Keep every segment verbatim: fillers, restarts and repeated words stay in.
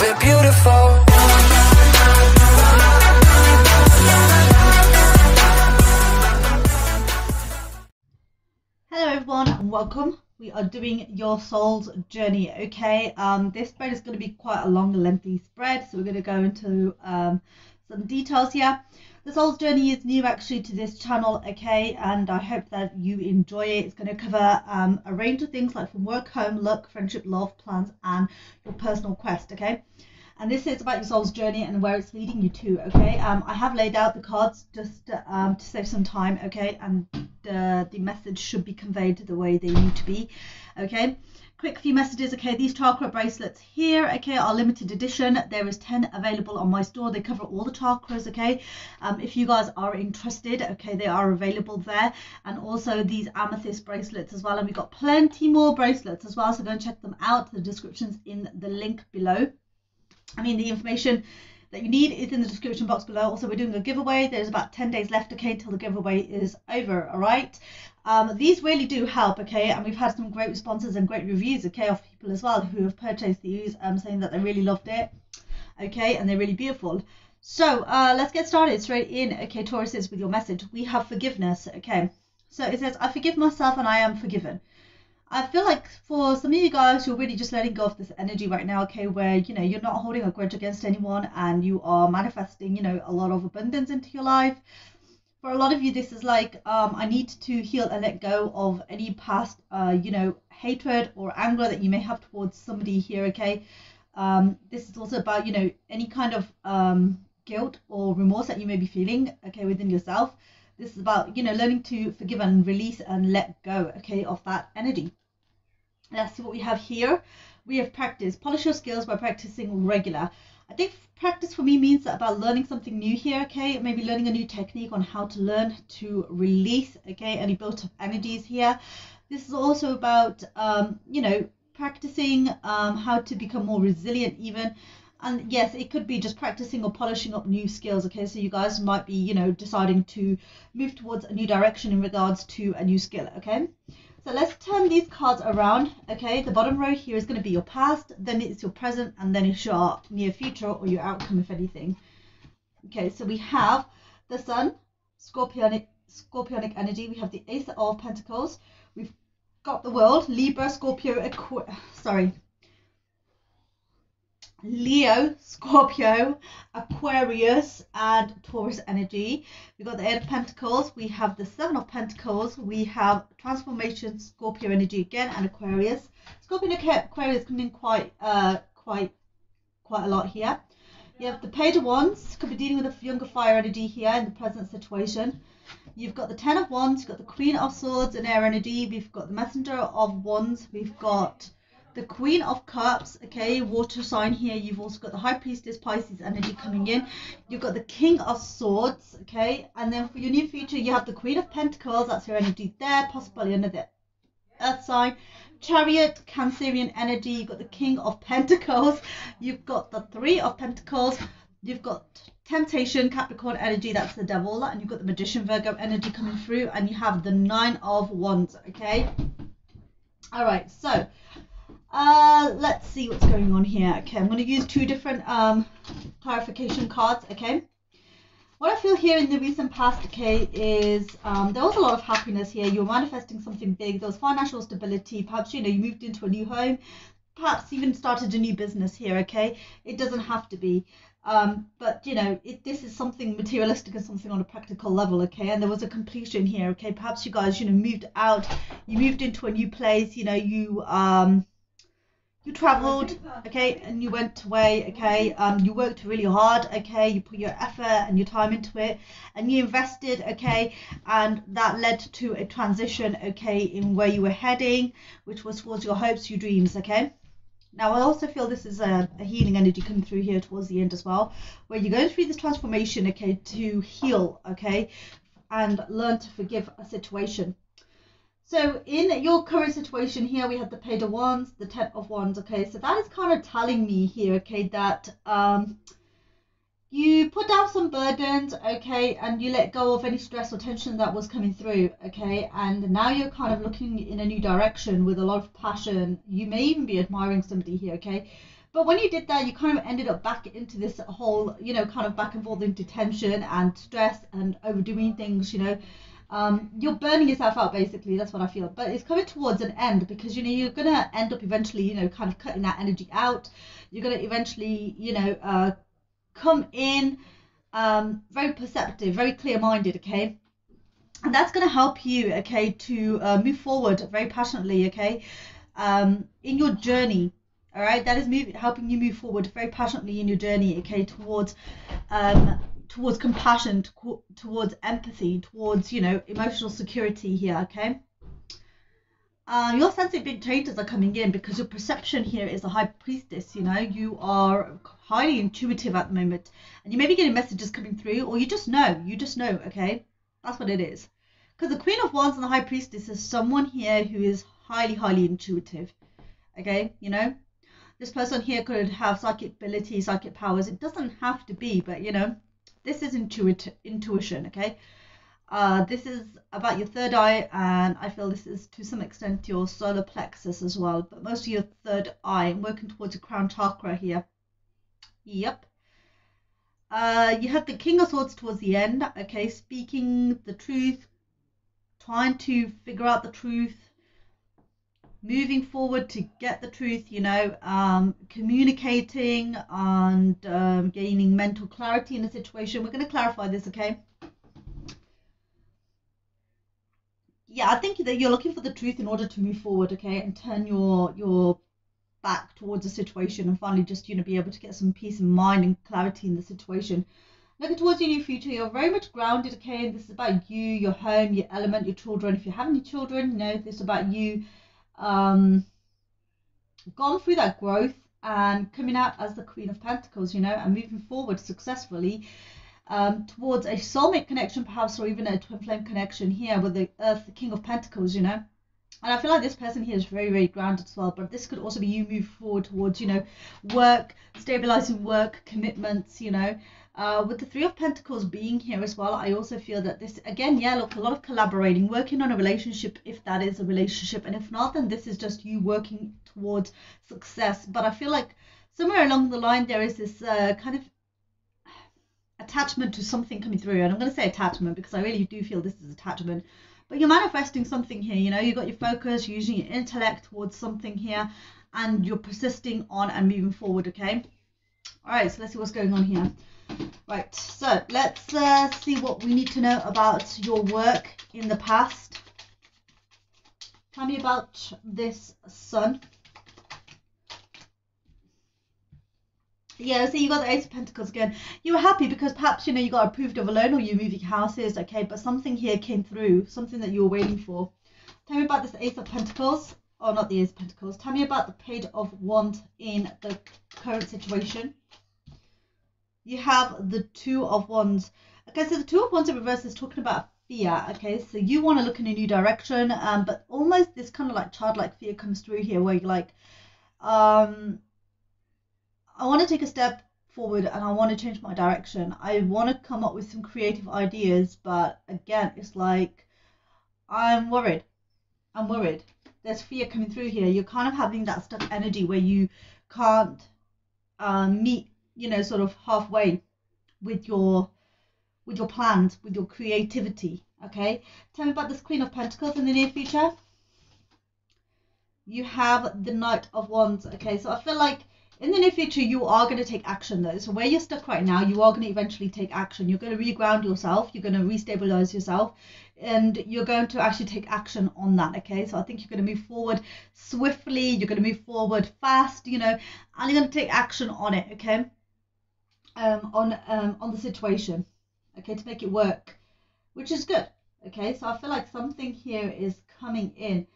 we're beautiful. Hello everyone and welcome. We are doing your soul's journey, okay? Um, this spread is going to be quite a long, lengthy spread, so we're going to go into um, some details here. The Souls Journey is new actually to this channel, okay, and I hope that you enjoy it. It's going to cover um, a range of things like from work, home, luck, friendship, love, plans, and your personal quest, okay? And this is about your soul's journey and where it's leading you to, okay? Um, I have laid out the cards just to, um, to save some time, okay? And uh, the message should be conveyed the way they need to be, okay? Quick few messages, okay? These chakra bracelets here, okay, are limited edition. There is ten available on my store. They cover all the chakras, okay? Um, if you guys are interested, okay, they are available there. And also these amethyst bracelets as well. And we've got plenty more bracelets as well, so go and check them out. The description's in the link below. I mean, the information that you need is in the description box below. Also, we're doing a giveaway. There's about ten days left, okay, till the giveaway is over, all right? Um, these really do help, okay? And we've had some great responses and great reviews, okay, of people as well who have purchased these, um, saying that they really loved it, okay, and they're really beautiful. So uh, let's get started straight in, okay, Tauruses, with your message. We have forgiveness, okay? So it says, I forgive myself and I am forgiven. I feel like for some of you guys, you're really just letting go of this energy right now, okay, where, you know, you're not holding a grudge against anyone and you are manifesting, you know, a lot of abundance into your life. For a lot of you, this is like, um, I need to heal and let go of any past, uh, you know, hatred or anger that you may have towards somebody here, okay? Um, this is also about, you know, any kind of um, guilt or remorse that you may be feeling, okay, within yourself. This is about, you know, learning to forgive and release and let go, okay, of that energy. Let's see what we have here. We have practice. Polish your skills by practicing regular. I think practice for me means about learning something new here, okay? Maybe learning a new technique on how to learn to release, okay, any built-up energies here. This is also about, um, you know, practicing um, how to become more resilient even. And yes, it could be just practicing or polishing up new skills, okay? So you guys might be, you know, deciding to move towards a new direction in regards to a new skill, okay? So let's turn these cards around, okay? The bottom row here is going to be your past, then it's your present, and then it's your near future or your outcome, if anything. Okay, so we have the Sun, Scorpionic, Scorpionic energy. We have the Ace of Pentacles. We've got the World, Libra, Scorpio, Aqu- sorry, Leo, Scorpio, Aquarius, and Taurus energy. We've got the Eight of Pentacles, we have the Seven of Pentacles, we have transformation, Scorpio energy again, and Aquarius. Scorpio and Aquarius coming in quite, uh, quite, quite a lot here. You have the Page of Wands, could be dealing with a younger fire energy here in the present situation. You've got the Ten of Wands, you've got the Queen of Swords and Air energy, we've got the Messenger of Wands, we've got the Queen of Cups, okay, water sign here. You've also got the High Priestess, Pisces energy coming in. You've got the King of Swords, okay, and then for your new future, you have the Queen of Pentacles, that's your energy there, possibly another earth sign. Chariot, Cancerian energy, you've got the King of Pentacles, you've got the Three of Pentacles, you've got Temptation, Capricorn energy, that's the Devil, and you've got the Magician, Virgo energy coming through, and you have the Nine of Wands, okay? All right, so uh let's see what's going on here. Okay, I'm going to use two different um clarification cards. Okay, what I feel here in the recent past, okay, is um there was a lot of happiness here. You're manifesting something big. There was financial stability. Perhaps, you know, you moved into a new home, perhaps even started a new business here, okay? It doesn't have to be, um but you know, it, this is something materialistic and something on a practical level, okay? And there was a completion here, okay? Perhaps you guys, you know, moved out, you moved into a new place, you know, you um you traveled, okay, and you went away, okay, um you worked really hard, okay, you put your effort and your time into it and you invested, okay, and that led to a transition, okay, in where you were heading, which was towards your hopes, your dreams, okay? Now I also feel this is a, a healing energy coming through here towards the end as well, where you're going through this transformation, okay, to heal, okay, and learn to forgive a situation. So in your current situation here, we have the Page of Wands, the Ten of Wands, okay? So that is kind of telling me here, okay, that um, you put down some burdens, okay, and you let go of any stress or tension that was coming through, okay? And now you're kind of looking in a new direction with a lot of passion. You may even be admiring somebody here, okay? But when you did that, you kind of ended up back into this whole, you know, kind of back and forth into tension and stress and overdoing things, you know. Um, you're burning yourself out, basically. That's what I feel. But it's coming towards an end because, you know, you're going to end up eventually, you know, kind of cutting that energy out. You're going to eventually, you know, uh, come in um, very perceptive, very clear-minded, okay? And that's going to help you, okay, to uh, move forward very passionately, okay, um, in your journey. All right, that is moving, helping you move forward very passionately in your journey, okay, towards, um, towards compassion, to, towards empathy, towards, you know, emotional security here, okay. Uh, your sense of big changes are coming in because your perception here is the High Priestess, you know. You are highly intuitive at the moment, and you may be getting messages coming through, or you just know, you just know, okay. That's what it is, because the Queen of Wands and the High Priestess is someone here who is highly, highly intuitive, okay, you know. This person here could have psychic abilities, psychic powers. It doesn't have to be, but, you know, this is intuit intuition, okay? Uh, this is about your third eye, and I feel this is, to some extent, your solar plexus as well, but mostly your third eye. I'm working towards your crown chakra here. Yep. Uh, you have the King of Swords towards the end, okay? Speaking the truth, trying to figure out the truth, moving forward to get the truth, you know, um, communicating and um, gaining mental clarity in a situation. We're going to clarify this, okay? Yeah, I think that you're looking for the truth in order to move forward, okay, and turn your your back towards the situation and finally just, you know, be able to get some peace of mind and clarity in the situation. Looking towards your new future, you're very much grounded, okay, and this is about you, your home, your element, your children. If you have any children, you know, this is about you. Um, gone through that growth and coming out as the Queen of Pentacles, you know, and moving forward successfully um, towards a soulmate connection, perhaps, or even a twin flame connection here with the Earth, the King of Pentacles, you know. And I feel like this person here is very, very grounded as well, but this could also be you move forward towards, you know, work, stabilizing work, commitments, you know. Uh, with the Three of Pentacles being here as well, I also feel that this, again, yeah, look, a lot of collaborating, working on a relationship, if that is a relationship, and if not, then this is just you working towards success. But I feel like somewhere along the line, there is this uh, kind of attachment to something coming through, and I'm going to say attachment because I really do feel this is attachment. But you're manifesting something here, you know, you've got your focus, you're using your intellect towards something here, and you're persisting on and moving forward, okay? All right, so let's see what's going on here. Right, so let's uh, see what we need to know about your work in the past. Tell me about this Sun. Yeah, so you got the Ace of Pentacles again. You were happy because perhaps, you know, you got approved of a loan or you're moving houses, okay, but something here came through, something that you were waiting for. Tell me about this Ace of Pentacles, or not the Ace of Pentacles. Tell me about the Page of Wands in the current situation. You have the Two of Wands. Okay, so the Two of Wands in reverse is talking about fear, okay, so you want to look in a new direction, um, but almost this kind of like childlike fear comes through here where you're like, um... I want to take a step forward and I want to change my direction. I want to come up with some creative ideas, but again, it's like, I'm worried. I'm worried. There's fear coming through here. You're kind of having that stuck energy where you can't uh, meet, you know, sort of halfway with your, with your plans, with your creativity, okay? Tell me about this Queen of Pentacles in the near future. You have the Knight of Wands, okay? So I feel like, in the near future, you are going to take action, though. So where you're stuck right now, you are going to eventually take action. You're going to reground yourself. You're going to restabilize yourself. And you're going to actually take action on that, okay? So I think you're going to move forward swiftly. You're going to move forward fast, you know. And you're going to take action on it, okay? Um, on, um, on the situation, okay, to make it work, which is good, okay? So I feel like something here is coming in.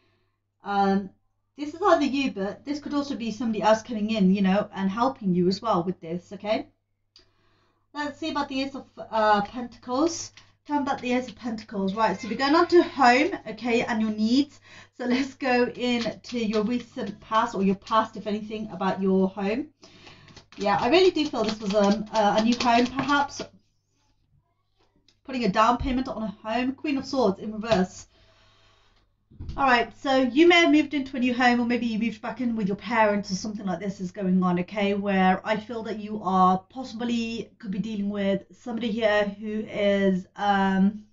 Um... This is either you, but this could also be somebody else coming in, you know, and helping you as well with this, okay? Let's see about the Ace of uh, Pentacles. Tell me about the Ace of Pentacles. Right, so we're going on to home, okay, and your needs. So let's go into your recent past, or your past, if anything, about your home. Yeah, I really do feel this was um, a new home, perhaps. Putting a down payment on a home. Queen of Swords in reverse. All right, so you may have moved into a new home, or maybe you moved back in with your parents, or something like this is going on, okay, where I feel that you are possibly could be dealing with somebody here who is um,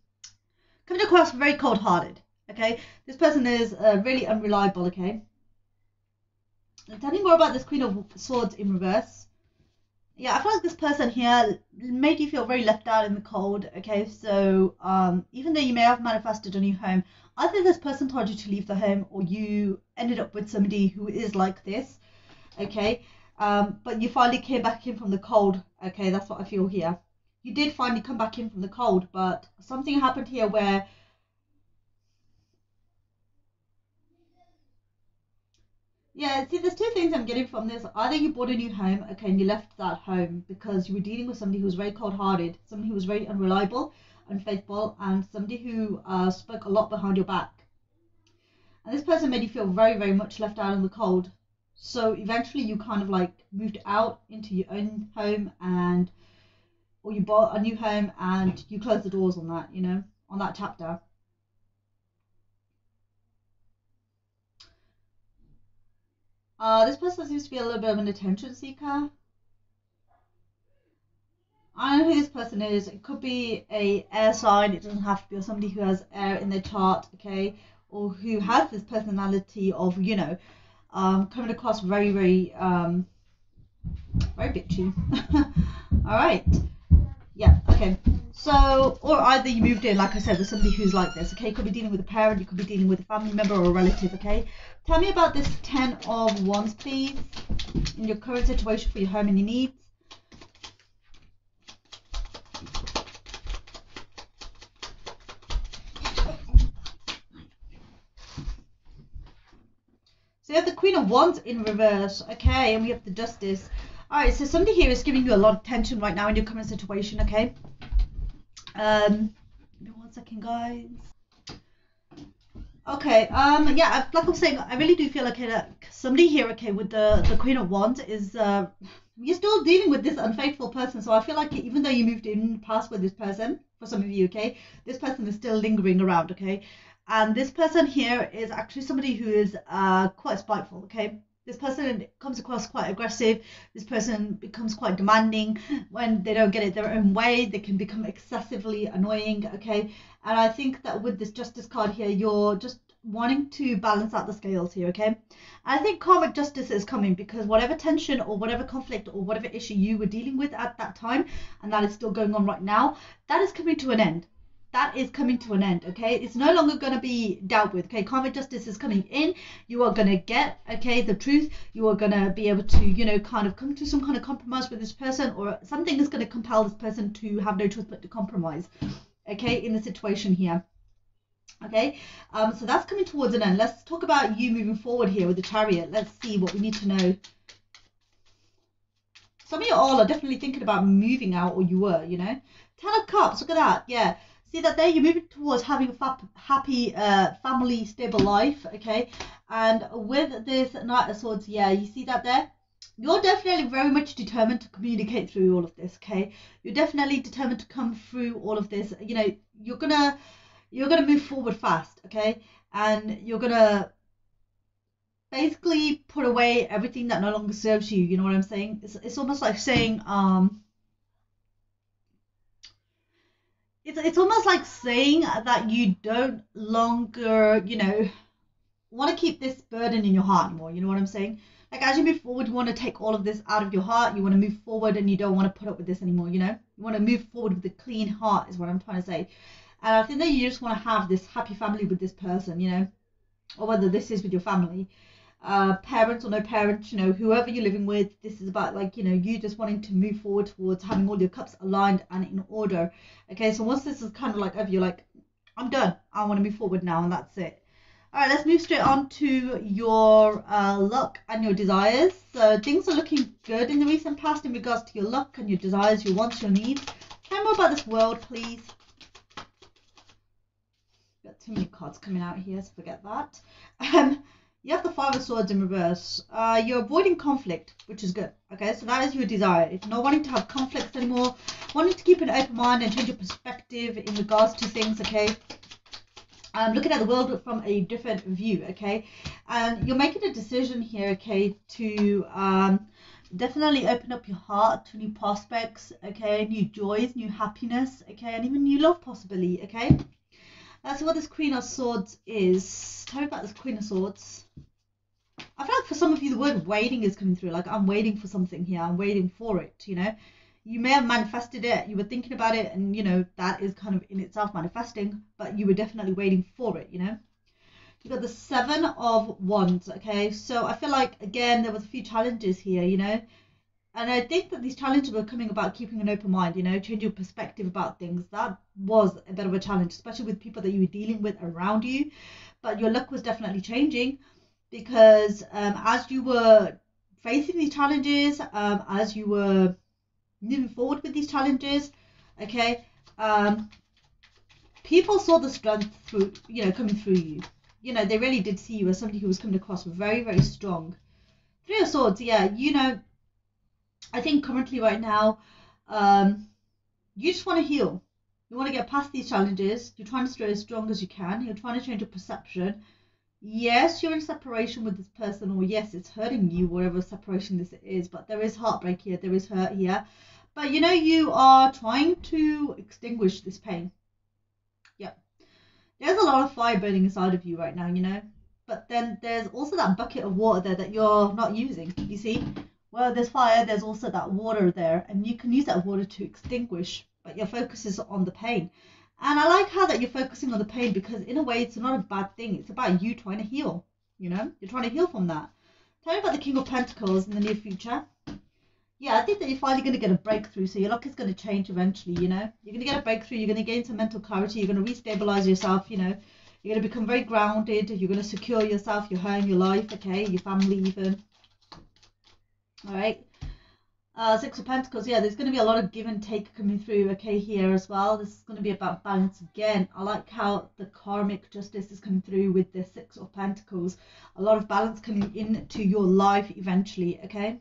coming across very cold-hearted, okay? This person is uh, really unreliable, okay? And tell me more about this Queen of Swords in reverse. Yeah, I feel like this person here made you feel very left out in the cold, okay? So um, even though you may have manifested a new home, either this person told you to leave the home, or you ended up with somebody who is like this, okay? Um, but you finally came back in from the cold, okay? That's what I feel here. You did finally come back in from the cold, but something happened here where yeah, see, there's two things I'm getting from this. Either you bought a new home, okay, and you left that home because you were dealing with somebody who was very cold-hearted, somebody who was very unreliable, unfaithful, and somebody who uh, spoke a lot behind your back. And this person made you feel very, very much left out in the cold. So eventually you kind of like moved out into your own home, and or you bought a new home and you closed the doors on that, you know, on that chapter. Uh, this person seems to be a little bit of an attention seeker. I don't know who this person is. It could be a air sign. It doesn't have to be, or somebody who has air in their chart, okay? Or who has this personality of, you know, um, coming across very, very, um, very bitchy. All right. Yeah, okay. So, or either you moved in, like I said, with somebody who's like this, okay? You could be dealing with a parent, you could be dealing with a family member or a relative, okay? Tell me about this Ten of Wands, please, in your current situation for your home and your needs. So you have the Queen of Wands in reverse, okay? And we have the Justice. All right, so somebody here is giving you a lot of tension right now in your current situation, okay? Um, give me one second, guys. Okay, um, yeah, like I was saying, I really do feel like, okay, somebody here, okay, with the, the Queen of Wands is, uh, you're still dealing with this unfaithful person, so I feel like even though you moved in past with this person, for some of you, okay, this person is still lingering around, okay? And this person here is actually somebody who is uh, quite spiteful, okay? This person comes across quite aggressive. This person becomes quite demanding. When they don't get it their own way, they can become excessively annoying, okay? And I think that with this Justice card here, you're just wanting to balance out the scales here, okay? And I think karmic justice is coming, because whatever tension or whatever conflict or whatever issue you were dealing with at that time, and that is still going on right now, that is coming to an end. That is coming to an end, okay? It's no longer going to be dealt with, okay? Karmic justice is coming in. You are going to get, okay, the truth. You are going to be able to, you know, kind of come to some kind of compromise with this person, or something is going to compel this person to have no choice but to compromise, okay, in the situation here, okay? Um, so that's coming towards an end. Let's talk about you moving forward here with the Chariot. Let's see what we need to know. Some of you all are definitely thinking about moving out, or you were, you know? Ten of Cups, look at that, yeah. See that there, you're moving towards having a fa happy, uh, family, stable life, okay? And with this Knight of Swords, yeah, you see that there? You're definitely very much determined to communicate through all of this, okay? You're definitely determined to come through all of this. You know, you're gonna, you're gonna move forward fast, okay? And you're gonna basically put away everything that no longer serves you, you know what I'm saying? It's, it's almost like saying, um... It's, it's almost like saying that you don't longer, you know, want to keep this burden in your heart more. You know what I'm saying? Like, as you move forward, you want to take all of this out of your heart. You want to move forward, and you don't want to put up with this anymore, you know? You want to move forward with a clean heart is what I'm trying to say. And I think that you just want to have this happy family with this person, you know? Or whether this is with your family. Uh, parents or no parents, you know, whoever you're living with, this is about, like, you know, you just wanting to move forward towards having all your cups aligned and in order, okay? So once this is kind of like over, you're like, I'm done, I want to move forward now, and that's it. All right, let's move straight on to your uh, luck and your desires. So things are looking good in the recent past in regards to your luck and your desires, your wants, your needs. Tell me more about this World, please. Got too many cards coming out here, so forget that. um You have the Five of Swords in reverse. Uh, you're avoiding conflict, which is good. Okay, so that is your desire. It's not wanting to have conflicts anymore. Wanting to keep an open mind and change your perspective in regards to things, okay? um, looking at the world from a different view, okay? And you're making a decision here, okay, to um, definitely open up your heart to new prospects, okay, new joys, new happiness, okay, and even new love possibly, okay? That's what this Queen of Swords is. Tell me about this Queen of Swords. I feel like for some of you the word waiting is coming through, like I'm waiting for something here, I'm waiting for it, you know? You may have manifested it, you were thinking about it, and you know, that is kind of in itself manifesting, but you were definitely waiting for it, you know? You got the Seven of Wands, okay? So I feel like, again, there was a few challenges here, you know? And I think that these challenges were coming about keeping an open mind, you know, changing your perspective about things. That was a bit of a challenge, especially with people that you were dealing with around you. But your luck was definitely changing because um, as you were facing these challenges, um, as you were moving forward with these challenges, okay, um, people saw the strength through, you know, coming through you. You know, they really did see you as somebody who was coming across very, very strong. Three of Swords, yeah, you know, I think currently right now, um, you just want to heal. You want to get past these challenges. You're trying to stay as strong as you can. You're trying to change your perception. Yes, you're in separation with this person, or yes, it's hurting you, whatever separation this is, but there is heartbreak here. There is hurt here. But, you know, you are trying to extinguish this pain. Yep. There's a lot of fire burning inside of you right now, you know. But then there's also that bucket of water there that you're not using, you see. Well, there's fire, there's also that water there, and you can use that water to extinguish, but your focus is on the pain. And I like how that you're focusing on the pain, because in a way, it's not a bad thing. It's about you trying to heal, you know? You're trying to heal from that. Tell me about the King of Pentacles in the near future. Yeah, I think that you're finally going to get a breakthrough, so your luck is going to change eventually, you know? You're going to get a breakthrough, you're going to gain some mental clarity, you're going to restabilize yourself, you know? You're going to become very grounded, you're going to secure yourself, your home, your life, okay? Your family even. All right, uh, Six of Pentacles, yeah, there's going to be a lot of give and take coming through, okay, here as well. This is going to be about balance again. I like how the karmic justice is coming through with the Six of Pentacles. A lot of balance coming into your life eventually, okay?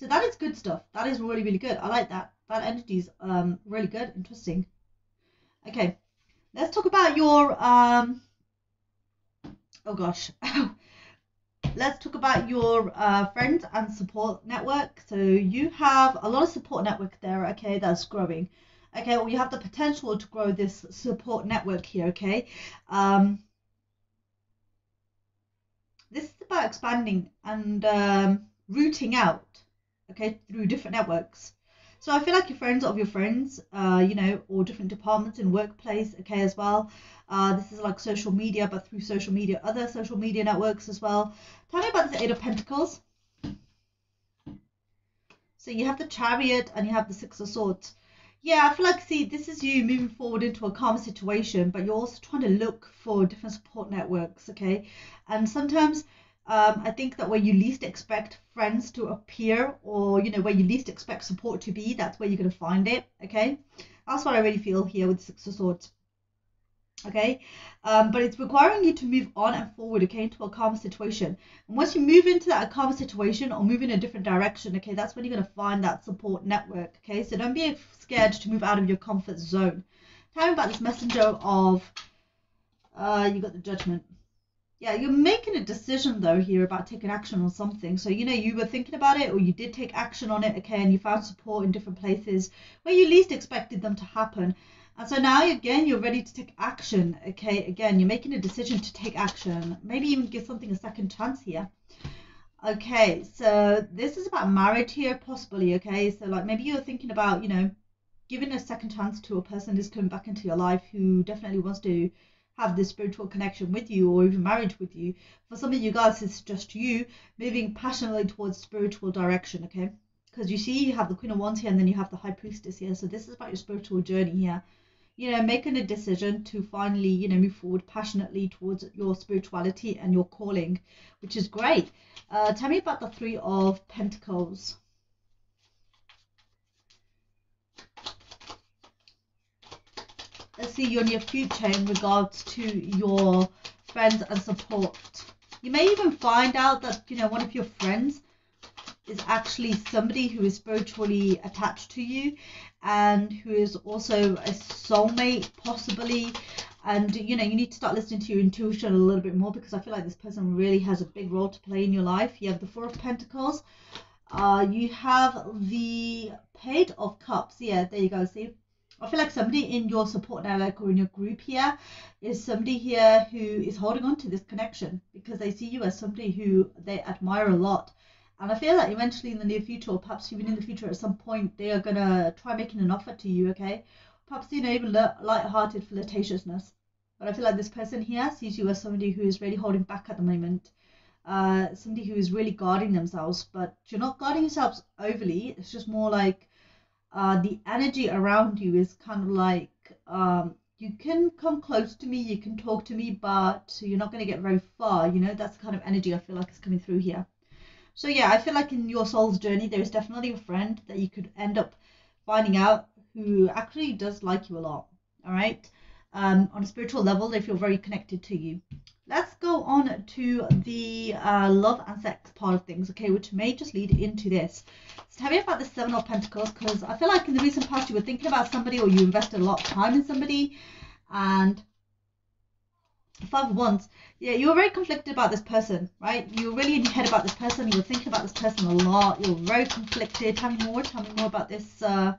So that is good stuff. That is really, really good. I like that. That energy is um, really good, interesting. Okay, let's talk about your, um, oh gosh, let's talk about your uh, friends and support network. So you have a lot of support network there, okay, that's growing. Okay, well, you have the potential to grow this support network here, okay? Um, this is about expanding and um, rooting out, okay, through different networks. So I feel like your friends of your friends, uh, you know, or different departments in workplace, okay, as well. Uh, this is like social media, but through social media, other social media networks as well. Tell me about this Eight of Pentacles. So you have the Chariot and you have the Six of Swords. Yeah, I feel like, see, this is you moving forward into a calmer situation, but you're also trying to look for different support networks, okay? And sometimes... Um, I think that where you least expect friends to appear, or, you know, where you least expect support to be, that's where you're going to find it, okay? That's what I really feel here with Six of Swords, okay? Um, but it's requiring you to move on and forward, okay, into a calmer situation. And once you move into that calmer situation or move in a different direction, okay, that's when you're going to find that support network, okay? So don't be scared to move out of your comfort zone. Tell me about this Messenger of, uh, you got the Judgment. Yeah, you're making a decision, though, here about taking action on something. So, you know, you were thinking about it or you did take action on it, okay, and you found support in different places where you least expected them to happen. And so now, again, you're ready to take action, okay? Again, you're making a decision to take action. Maybe even give something a second chance here. Okay, so this is about marriage here, possibly, okay? So, like, maybe you're thinking about, you know, giving a second chance to a person who's coming back into your life who definitely wants to have this spiritual connection with you, or even marriage with you. For some of you guys, it's just you moving passionately towards spiritual direction, okay? Because you see, you have the Queen of Wands here, and then you have the High Priestess here. So this is about your spiritual journey here. You know, making a decision to finally, you know, move forward passionately towards your spirituality and your calling, which is great. Uh, tell me about the Three of Pentacles. Let's see your near future in regards to your friends and support. You may even find out that, you know, one of your friends is actually somebody who is spiritually attached to you and who is also a soulmate possibly, And, you know, you need to start listening to your intuition a little bit more, because I feel like this person really has a big role to play in your life. You have the Four of Pentacles. Uh, you have the Page of Cups. Yeah, there you go. See, I feel like somebody in your support network or in your group here is somebody here who is holding on to this connection because they see you as somebody who they admire a lot. And I feel like eventually in the near future, or perhaps even in the future at some point, they are going to try making an offer to you, okay? Perhaps, you know, even light-hearted flirtatiousness. But I feel like this person here sees you as somebody who is really holding back at the moment. Uh, somebody who is really guarding themselves. But you're not guarding yourselves overly. It's just more like uh, the energy around you is kind of like, um, you can come close to me, you can talk to me, but you're not going to get very far, you know? That's the kind of energy I feel like is coming through here. So yeah, I feel like in your soul's journey, there is definitely a friend that you could end up finding out who actually does like you a lot, all right? Um, on a spiritual level, they feel very connected to you. Let's go on to the uh, love and sex part of things, okay, which may just lead into this. So tell me about the Seven of Pentacles, because I feel like in the recent past, you were thinking about somebody or you invested a lot of time in somebody, and Five of Wands. Yeah, you were very conflicted about this person, right? You were really in your head about this person. You were thinking about this person a lot. You were very conflicted. Tell me more. Tell me more about this uh,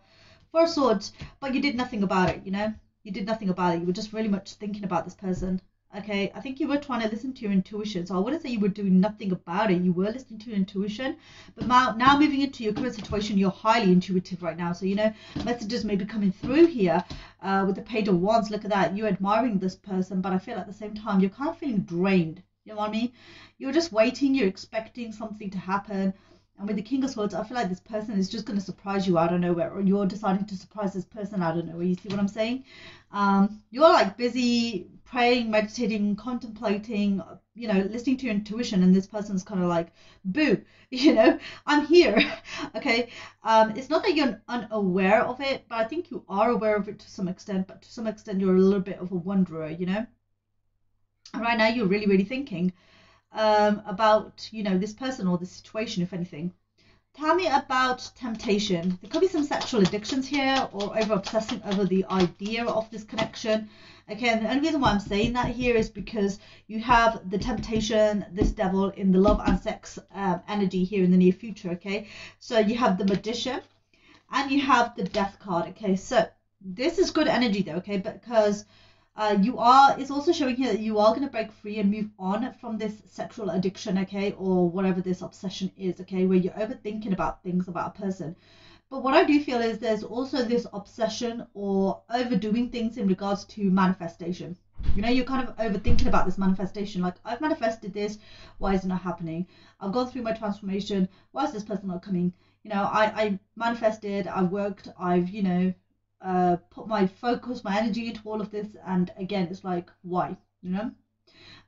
Four of Swords. But you did nothing about it, you know? You did nothing about it. You were just really much thinking about this person, okay? I think you were trying to listen to your intuition. So I wouldn't say you were doing nothing about it. You were listening to your intuition. But now, now moving into your current situation, you're highly intuitive right now. So, you know, messages may be coming through here. Uh, with the Page of Wands, look at that. You're admiring this person, but I feel at the same time, you're kind of feeling drained. You know what I mean? You're just waiting. You're expecting something to happen. And with the King of Swords, I feel like this person is just going to surprise you out of nowhere. Or you're deciding to surprise this person out of nowhere. You see what I'm saying? Um, you're like busy praying, meditating, contemplating, you know, listening to your intuition. And this person's kind of like, boo, you know, I'm here. Okay. Um, it's not that you're unaware of it, but I think you are aware of it to some extent. But to some extent, you're a little bit of a wanderer, you know. And right now, you're really, really thinking um about, you know, this person or the situation, if anything. Tell me about temptation. There could be some sexual addictions here, or over obsessing over the idea of this connection. Okay, and the only reason why I'm saying that here is because you have the temptation, this devil, in the love and sex um, energy here in the near future. Okay, so you have the Magician and you have the Death card. Okay, so this is good energy though, okay, because Uh, you are, it's also showing here that you are going to break free and move on from this sexual addiction, okay, or whatever this obsession is, okay, where you're overthinking about things about a person. But what I do feel is there's also this obsession or overdoing things in regards to manifestation. You know, you're kind of overthinking about this manifestation. Like, I've manifested this, why is it not happening? I've gone through my transformation, why is this person not coming? You know, I, I manifested, I worked, I've, you know, Uh, put my focus, my energy into all of this, and again it's like, why, you know?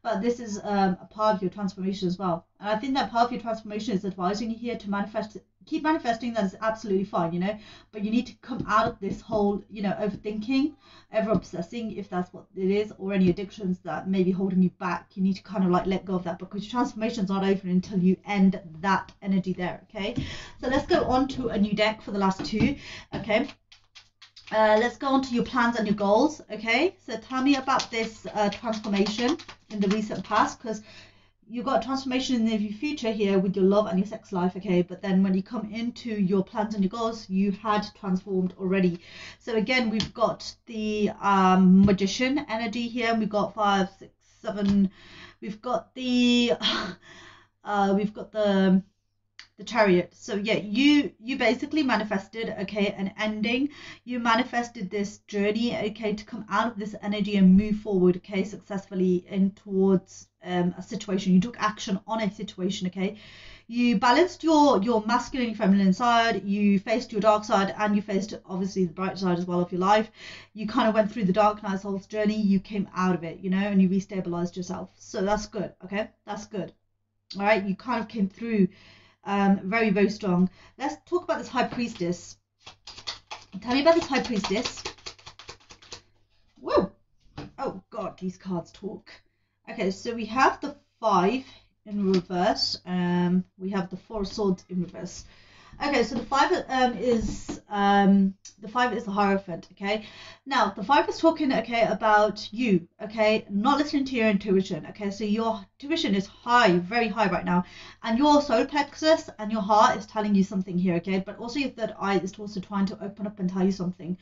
But this is um, a part of your transformation as well, and I think that part of your transformation is advising you here to manifest, keep manifesting. That is absolutely fine, you know, but you need to come out of this whole, you know, overthinking, ever obsessing, if that's what it is, or any addictions that may be holding you back. You need to kind of like let go of that, because your transformation's not over until you end that energy there. Okay, so let's go on to a new deck for the last two. Okay, Uh, let's go on to your plans and your goals, okay? So tell me about this uh, transformation in the recent past, because you've got transformation in the future here with your love and your sex life, okay? But then when you come into your plans and your goals, you had transformed already. So again, we've got the um, Magician energy here. We've got five, six, seven. We've got the... uh, we've got the... The Chariot. So yeah, you you basically manifested, okay, an ending. You manifested this journey, okay, to come out of this energy and move forward, okay, successfully in towards um a situation. You took action on a situation, okay. You balanced your your masculine and feminine side. You faced your dark side, and you faced obviously the bright side as well of your life. You kind of went through the dark night soul's journey. You came out of it, you know, and you restabilized yourself. So that's good, okay, that's good. All right, you kind of came through um very, very strong. Let's talk about this High Priestess. Tell me about this High Priestess. Whoa, oh god, these cards talk. Okay, so we have the five in reverse, um we have the Four of Swords in reverse. Okay, so the five um is Um, the five is the Hierophant, okay? Now, the five is talking, okay, about you, okay? Not listening to your intuition, okay? So your intuition is high, very high right now. And your solar plexus and your heart is telling you something here, okay? But also your third eye is also trying to open up and tell you something.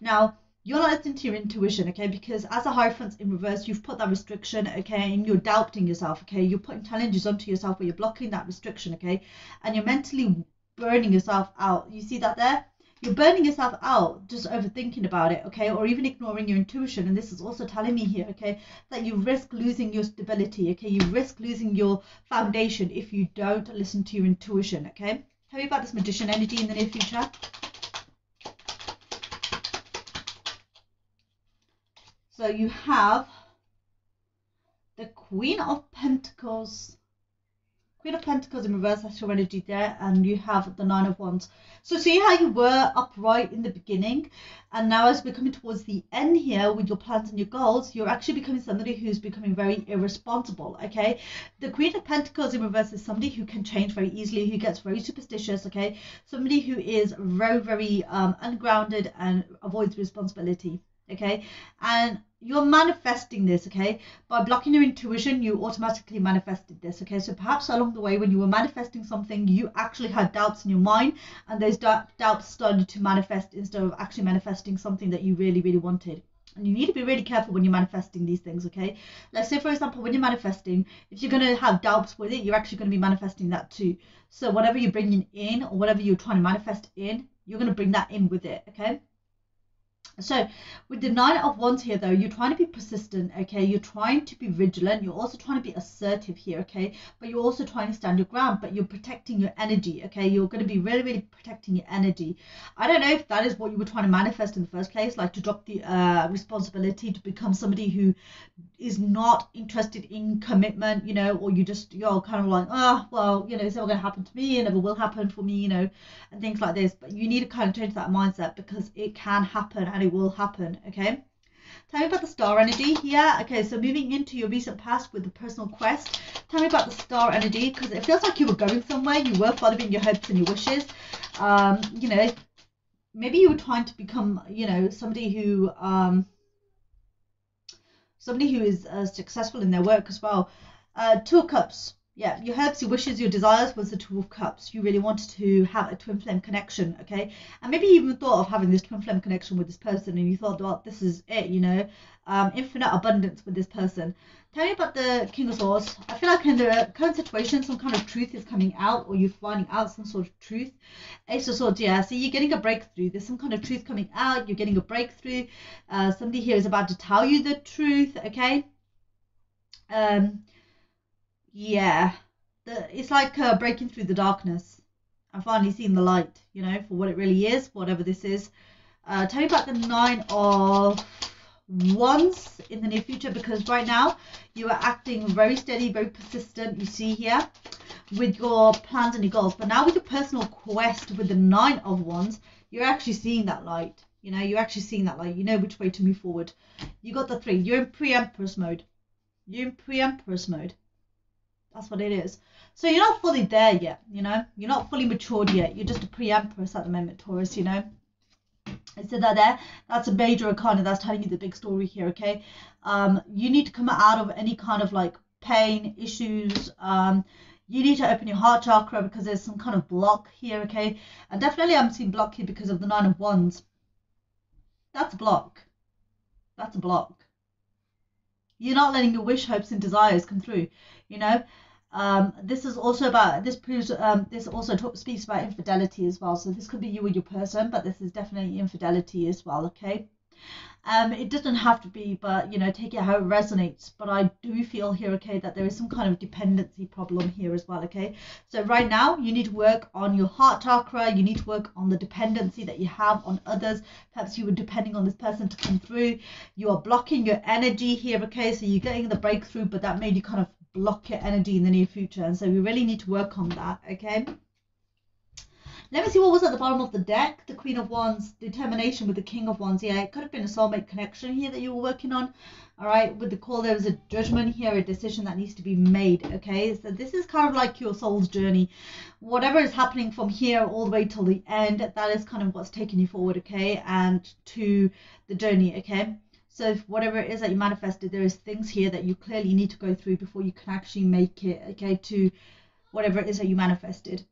Now, you're not listening to your intuition, okay? Because as a Hierophant in reverse, you've put that restriction, okay? And you're doubting yourself, okay? You're putting challenges onto yourself where you're blocking that restriction, okay? And you're mentally burning yourself out. You see that there? You're burning yourself out just overthinking about it, okay, or even ignoring your intuition. And this is also telling me here, okay, that you risk losing your stability, okay, you risk losing your foundation if you don't listen to your intuition, okay. Tell me about this Magician energy in the near future. So you have the Queen of Pentacles. Queen of Pentacles in reverse, astral energy there, and you have the Nine of Wands. So see how you were upright in the beginning, and now as we're coming towards the end here with your plans and your goals, you're actually becoming somebody who's becoming very irresponsible, okay? The Queen of Pentacles in reverse is somebody who can change very easily, who gets very superstitious, okay? Somebody who is very, very um, ungrounded and avoids responsibility, okay? And you're manifesting this, okay? By blocking your intuition, you automatically manifested this, okay? So perhaps along the way, when you were manifesting something, you actually had doubts in your mind, and those doubts started to manifest instead of actually manifesting something that you really, really wanted. And you need to be really careful when you're manifesting these things, okay? Let's say, for example, when you're manifesting, if you're going to have doubts with it, you're actually going to be manifesting that too. So whatever you're bringing in or whatever you're trying to manifest in, you're going to bring that in with it, okay? So with the Nine of Wands here, though, you're trying to be persistent, okay? You're trying to be vigilant. You're also trying to be assertive here, okay? But you're also trying to stand your ground, but you're protecting your energy, okay? You're going to be really, really protecting your energy. I don't know if that is what you were trying to manifest in the first place, like to drop the uh, responsibility, to become somebody who is not interested in commitment, you know, or you just, you're kind of like, oh, well, you know, it's never going to happen to me, it never will happen for me, you know, and things like this. But you need to kind of change that mindset because it can happen and it will happen, okay? Tell me about the Star energy here. Okay, so moving into your recent past with the personal quest, tell me about the Star energy, because it feels like you were going somewhere, you were following your hopes and your wishes. Um, you know, maybe you were trying to become, you know, somebody who, um, somebody who is uh, successful in their work as well. Uh, two of Cups. Yeah, your hopes, your wishes, your desires was the Two of Cups. You really wanted to have a twin flame connection, okay? And maybe you even thought of having this twin flame connection with this person, and you thought, well, this is it, you know, um, infinite abundance with this person. Tell me about the King of Swords. I feel like in the current situation, some kind of truth is coming out, or you're finding out some sort of truth. Ace of Swords, yeah, see, you're getting a breakthrough. There's some kind of truth coming out. You're getting a breakthrough. Uh, somebody here is about to tell you the truth, okay? Um... Yeah, the, it's like uh, breaking through the darkness and finally seeing the light, you know, for what it really is, whatever this is. Uh, tell me about the Nine of Wands in the near future, because right now you are acting very steady, very persistent, you see here, with your plans and your goals. But now with your personal quest with the Nine of Wands, you're actually seeing that light. You know, you're actually seeing that light. You know which way to move forward. You got the three. You're in pre-empress mode. You're in pre-empress mode. That's what it is. So you're not fully there yet, you know. You're not fully matured yet. You're just a pre-empress at the moment, Taurus, you know. I said that there. That's a major arcana. That's telling you the big story here, okay. Um, you need to come out of any kind of, like, pain, issues. Um, you need to open your heart chakra because there's some kind of block here, okay. And definitely I'm seeing block here because of the Nine of Wands. That's a block. That's a block. You're not letting your wish, hopes, and desires come through, you know. Um, this is also about, this proves, um, this also talk, speaks about infidelity as well. So this could be you or your person, but this is definitely infidelity as well, okay? Um, it doesn't have to be, but, you know, take it how it resonates. But I do feel here, okay, that there is some kind of dependency problem here as well, okay? So right now, you need to work on your heart chakra. You need to work on the dependency that you have on others. Perhaps you were depending on this person to come through. You are blocking your energy here, okay? So you're getting the breakthrough, but that made you kind of block your energy in the near future, and so we really need to work on that, okay? Let me see what was at the bottom of the deck. The Queen of Wands, determination with the King of Wands. Yeah, it could have been a soulmate connection here that you were working on. All right, with the call, there was a judgment here, a decision that needs to be made, okay? So this is kind of like your soul's journey. Whatever is happening from here all the way till the end, that is kind of what's taking you forward, okay? And to the journey, okay? So if whatever it is that you manifested, there is things here that you clearly need to go through before you can actually make it, okay, to whatever it is that you manifested.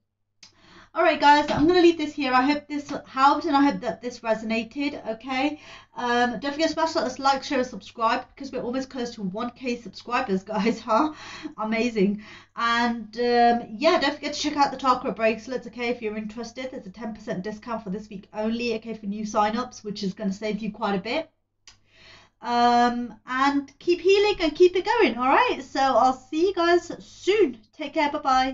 All right, guys, I'm going to leave this here. I hope this helped and I hope that this resonated, okay? Um, don't forget to smash that like, share, and subscribe because we're almost close to one K subscribers, guys, huh? Amazing. And, um, yeah, don't forget to check out the chakra bracelets, okay, if you're interested. There's a ten percent discount for this week only, okay, for new sign-ups, which is going to save you quite a bit. Um, and keep healing and keep it going, all right? So I'll see you guys soon. Take care. Bye-bye.